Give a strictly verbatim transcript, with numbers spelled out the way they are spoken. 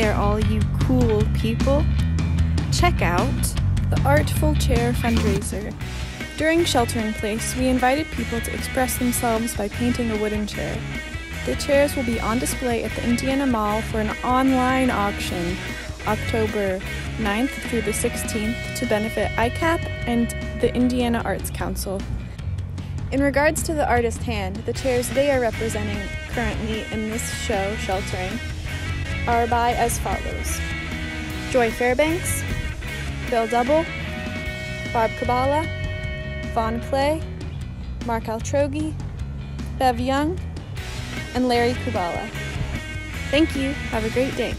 there, all you cool people. Check out the Artful Chair fundraiser. During Sheltering Place, we invited people to express themselves by painting a wooden chair. The chairs will be on display at the Indiana Mall for an online auction October ninth through the sixteenth to benefit I CAP and the Indiana Arts Council. In regards to the artist hand, the chairs they are representing currently in this show, Sheltering, are by as follows: Joy Fairbanks, Bill Double, Barb Kubala, Vaughn Clay, Mark Altrogi, Bev Young, and Larry Kubala. Thank you. Have a great day.